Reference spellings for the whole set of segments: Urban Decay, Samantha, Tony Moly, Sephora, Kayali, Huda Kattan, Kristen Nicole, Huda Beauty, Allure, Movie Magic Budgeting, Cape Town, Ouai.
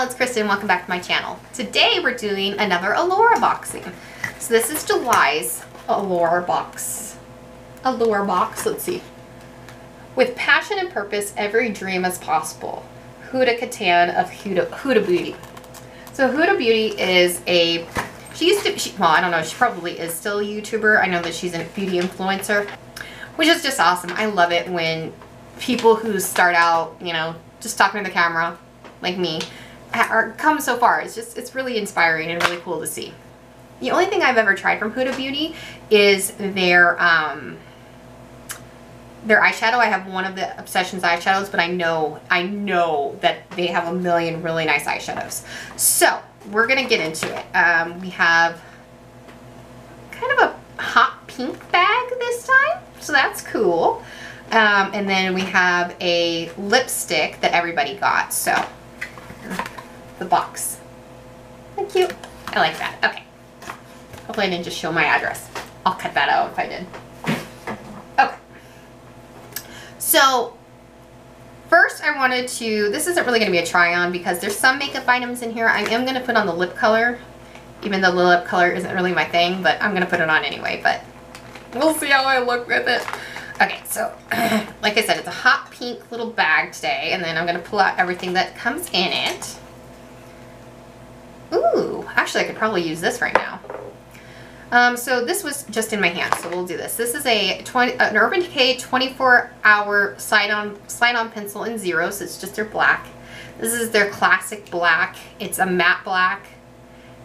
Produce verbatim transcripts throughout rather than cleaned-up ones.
Hi, it's Kristen. Welcome back to my channel. Today we're doing another Allure boxing. So this is July's Allure box. Allure box, let's see. With passion and purpose, every dream is possible. Huda Kattan of Huda, Huda Beauty. So Huda Beauty is a, she used to, she, well I don't know, she probably is still a YouTuber. I know that she's a beauty influencer, which is just awesome. I love it when people who start out, you know, just talking to the camera, like me, are come so far. It's just, it's really inspiring and really cool to see. The only thing I've ever tried from Huda Beauty is their, um, their eyeshadow. I have one of the Obsessions eyeshadows, but I know, I know that they have a million really nice eyeshadows. So we're going to get into it. Um, we have kind of a hot pink bag this time, so that's cool. Um, and then we have a lipstick that everybody got, so the box. Thank you. I like that. Okay. Hopefully I didn't just show my address. I'll cut that out if I did. Okay. So first I wanted to, this isn't really going to be a try on because there's some makeup items in here. I am going to put on the lip color, even though the lip color isn't really my thing, but I'm going to put it on anyway, but we'll see how I look with it. Okay, so like I said, it's a hot pink little bag today, and then I'm going to pull out everything that comes in it. Ooh, actually I could probably use this right now. Um, so this was just in my hand, so we'll do this. This is a twenty, an Urban Decay twenty-four hour slide-on slide-on pencil in zero, so it's just their black. This is their classic black. It's a matte black.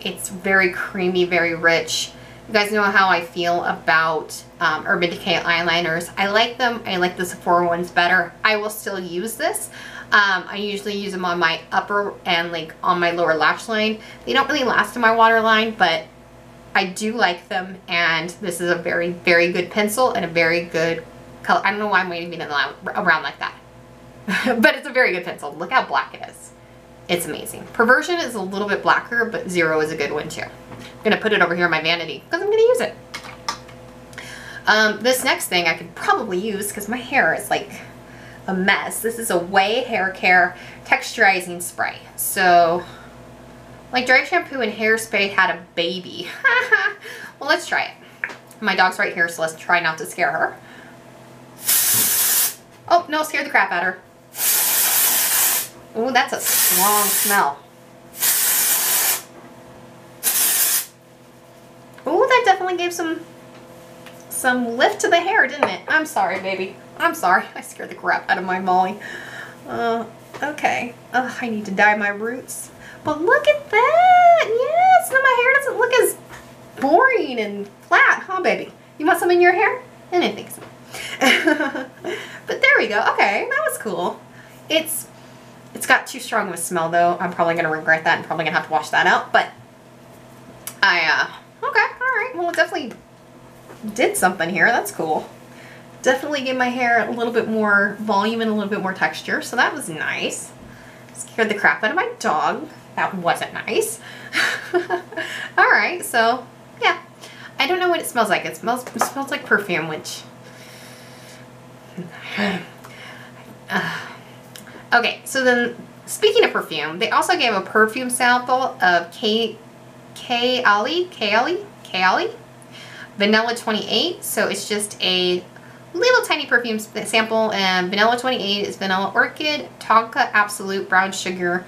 It's very creamy, very rich. You guys know how I feel about um, Urban Decay eyeliners. I like them. I like the Sephora ones better. I will still use this. Um, I usually use them on my upper and like on my lower lash line. They don't really last in my waterline, but I do like them, and this is a very, very good pencil and a very good color. I don't know why I'm waving it around like that, but it's a very good pencil. Look how black it is. It's amazing. Perversion is a little bit blacker, but Zero is a good one too. I'm going to put it over here in my vanity because I'm going to use it. Um, this next thing I could probably use because my hair is like a mess. This is a Ouai hair care texturizing spray. So like dry shampoo and hairspray had a baby. Well, let's try it. My dog's right here, so let's try not to scare her. Oh, no, scared the crap out of her. Oh, that's a strong smell. Oh, that definitely gave some some lift to the hair, didn't it? I'm sorry, baby. I'm sorry. I scared the crap out of my Molly. Uh, okay. Ugh, I need to dye my roots. But look at that. Yes, now my hair doesn't look as boring and flat, huh, baby? You want some in your hair? I didn't think so. But there we go. Okay, that was cool. It's... It's got too strong of a smell though. I'm probably going to regret that and probably going to have to wash that out, but I, uh, okay, alright, well it definitely did something here. That's cool. Definitely gave my hair a little bit more volume and a little bit more texture, so that was nice. Scared the crap out of my dog. That wasn't nice. Alright, so, yeah. I don't know what it smells like. It smells, it smells like perfume, which... uh, Okay, so then speaking of perfume, they also gave a perfume sample of Kayali, Kayali, Kayali, Vanilla twenty-eight. So it's just a little tiny perfume sample, and Vanilla twenty-eight is Vanilla Orchid, Tonka Absolute, Brown Sugar,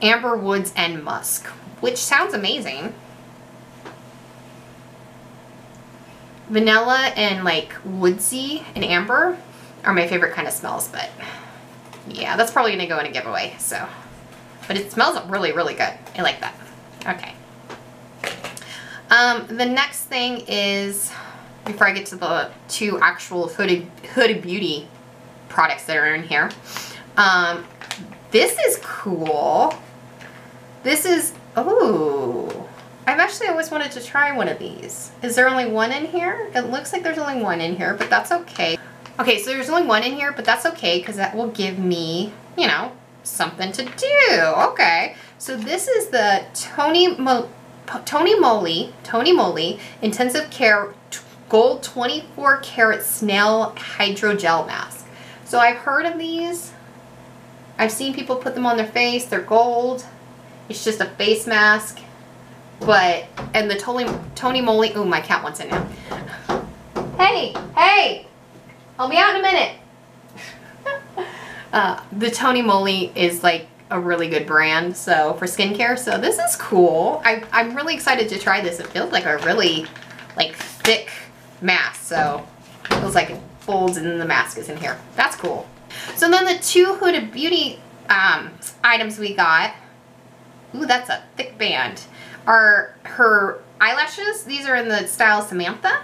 Amber Woods, and Musk, which sounds amazing. Vanilla and like woodsy and amber are my favorite kind of smells, but... yeah, that's probably going to go in a giveaway, so. But it smells really, really good. I like that. Okay. Um, the next thing is, before I get to the two actual Huda, Huda Beauty products that are in here, um, this is cool. This is, oh, I've actually always wanted to try one of these. Is there only one in here? It looks like there's only one in here, but that's okay. Okay, so there's only one in here, but that's okay because that will give me, you know, something to do. Okay, so this is the Tony Mo Tony Moly Tony Moly Intensive Care Gold twenty-four karat Snail Hydrogel Mask. So I've heard of these. I've seen people put them on their face. They're gold. It's just a face mask. But, and the Tony, Tony Moly, oh, my cat wants in now. Hey, hey, I'll be out in a minute. uh, the Tony Moly is like a really good brand, so for skincare, so this is cool. I, I'm really excited to try this. It feels like a really like thick mask, so it feels like it folds and then the mask is in here. That's cool. So then the two Huda Beauty um, items we got, ooh, that's a thick band, are her eyelashes. These are in the style Samantha,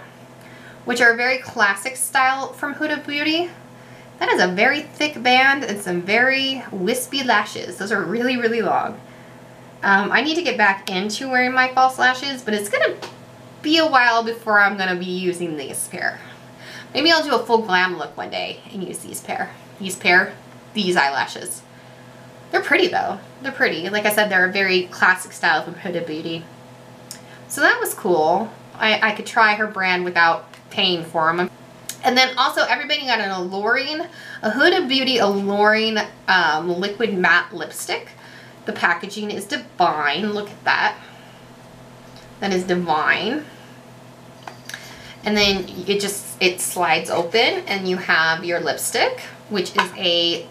which are a very classic style from Huda Beauty. That is a very thick band and some very wispy lashes. Those are really, really long. Um, I need to get back into wearing my false lashes, but it's gonna be a while before I'm gonna be using these pair. Maybe I'll do a full glam look one day and use these pair. These pair, these eyelashes. They're pretty though. They're pretty. Like I said, they're a very classic style from Huda Beauty. So that was cool. I, I could try her brand without paying for them. And then also everybody got an alluring, a Huda Beauty alluring um, liquid matte lipstick. The packaging is divine. Look at that. That is divine. And then it just, it slides open and you have your lipstick, which is a,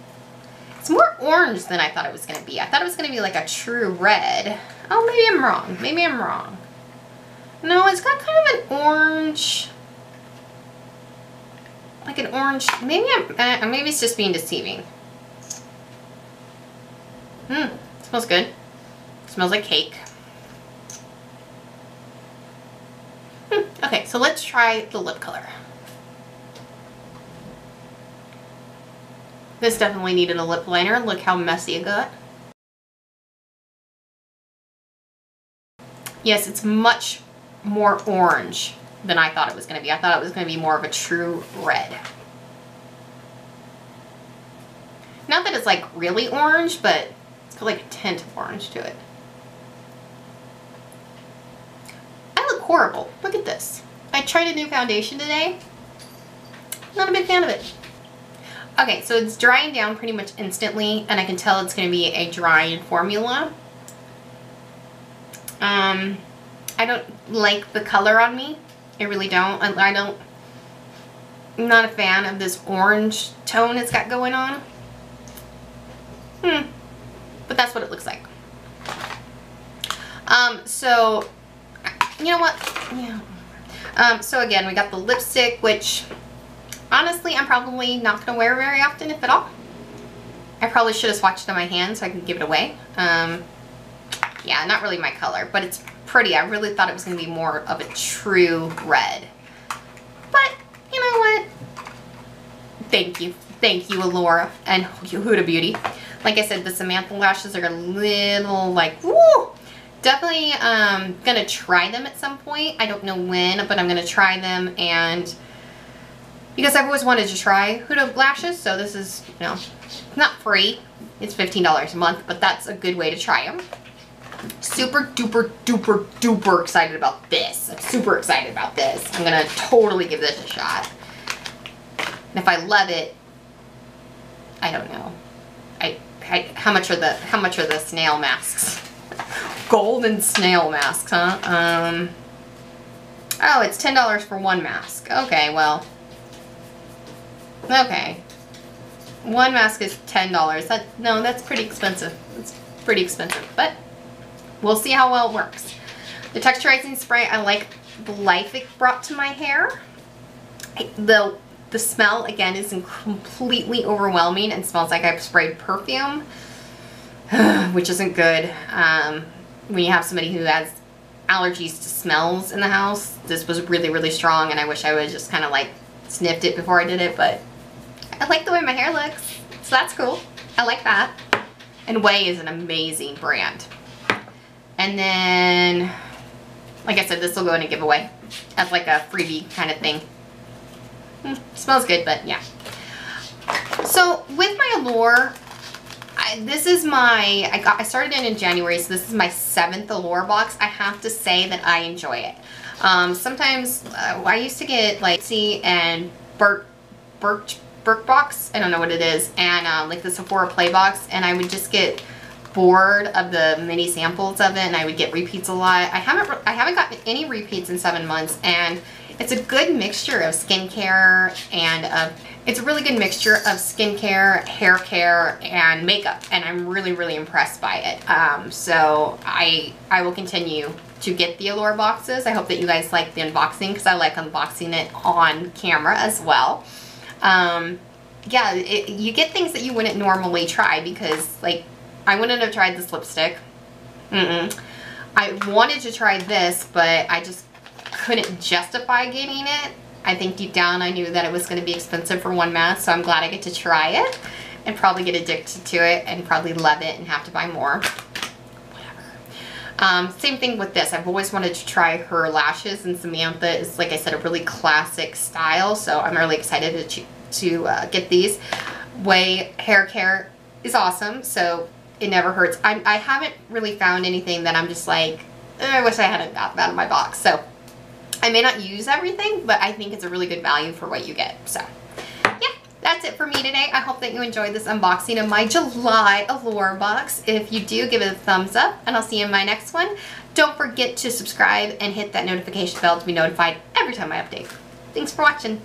it's more orange than I thought it was going to be. I thought it was going to be like a true red. Oh, maybe I'm wrong. Maybe I'm wrong. No, it's got kind of an orange, like an orange, maybe I'm, uh, maybe it's just being deceiving. Hmm, smells good. Smells like cake. Hmm, okay, so let's try the lip color. This definitely needed a lip liner. Look how messy it got. Yes, it's much more orange than I thought it was going to be. I thought it was going to be more of a true red. Not that it's like really orange, but it's got like a tint of orange to it. I look horrible. Look at this. I tried a new foundation today. Not a big fan of it. Okay, so it's drying down pretty much instantly, and I can tell it's going to be a drying formula. Um, I don't like the color on me. I really don't. I don't, I'm not a fan of this orange tone it's got going on. Hmm. But that's what it looks like. Um, so, you know what? Yeah. Um, so again, we got the lipstick, which honestly, I'm probably not going to wear very often, if at all. I probably should have swatched it on my hand so I could give it away. Um, yeah, not really my color, but it's pretty. I really thought it was going to be more of a true red. But, you know what? Thank you. Thank you, Allure and Huda Beauty. Like I said, the Samantha lashes are a little like, woo! Definitely um, going to try them at some point. I don't know when, but I'm going to try them, and because I've always wanted to try Huda lashes, so this is, you know, not free. It's fifteen dollars a month, but that's a good way to try them. Super duper duper duper excited about this. I'm super excited about this. I'm going to totally give this a shot. And if I love it, I don't know. I, I how much are the how much are the snail masks? Golden snail masks, huh? Um Oh, it's ten dollars for one mask. Okay, well, okay, one mask is ten dollars. That, no, that's pretty expensive. It's pretty expensive, but we'll see how well it works. The texturizing spray, I like the life it brought to my hair. The, the smell, again, is completely overwhelming and smells like I've sprayed perfume, which isn't good. Um, when you have somebody who has allergies to smells in the house, this was really, really strong, and I wish I would just kind of like sniffed it before I did it, but I like the Ouai my hair looks, so that's cool. I like that. And Ouai is an amazing brand. And then, like I said, this will go in a giveaway as like a freebie kind of thing. Mm, smells good, but yeah. So with my Allure, I, this is my, I, got, I started it in January, so this is my seventh Allure box. I have to say that I enjoy it. Um, sometimes uh, I used to get like C and Birch, Birch Brick Box, I don't know what it is, and uh, like the Sephora Play Box, and I would just get bored of the mini samples of it, and I would get repeats a lot. I haven't I haven't gotten any repeats in seven months, and it's a good mixture of skincare and of it's a really good mixture of skincare, hair care, and makeup, and I'm really really impressed by it. Um, so I I will continue to get the Allure boxes. I hope that you guys like the unboxing because I like unboxing it on camera as well. Um, yeah, it, you get things that you wouldn't normally try because, like, I wouldn't have tried this lipstick. Mm-mm. I wanted to try this, but I just couldn't justify getting it. I think deep down I knew that it was going to be expensive for one mask, so I'm glad I get to try it and probably get addicted to it and probably love it and have to buy more. Um, same thing with this. I've always wanted to try her lashes, and Samantha is, like I said, a really classic style, so I'm really excited to, to uh, get these. Ouai hair care is awesome, so it never hurts. I, I haven't really found anything that I'm just like, oh, I wish I hadn't gotten that in my box. So I may not use everything, but I think it's a really good value for what you get. So that's it for me today. I hope that you enjoyed this unboxing of my July Allure box. If you do, give it a thumbs up, and I'll see you in my next one. Don't forget to subscribe and hit that notification bell to be notified every time I update. Thanks for watching.